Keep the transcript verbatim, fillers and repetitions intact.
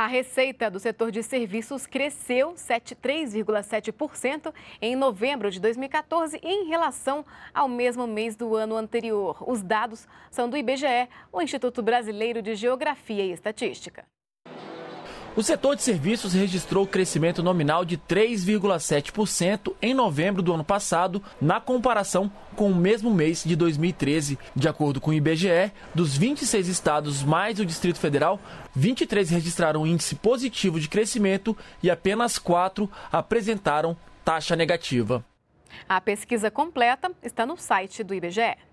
A receita do setor de serviços cresceu três vírgula sete por cento em novembro de dois mil e quatorze em relação ao mesmo mês do ano anterior. Os dados são do I B G E, o Instituto Brasileiro de Geografia e Estatística. O setor de serviços registrou crescimento nominal de três vírgula sete por cento em novembro do ano passado, na comparação com o mesmo mês de dois mil e treze. De acordo com o I B G E, dos vinte e seis estados mais o Distrito Federal, vinte e três registraram índice positivo de crescimento e apenas quatro apresentaram taxa negativa. A pesquisa completa está no site do I B G E.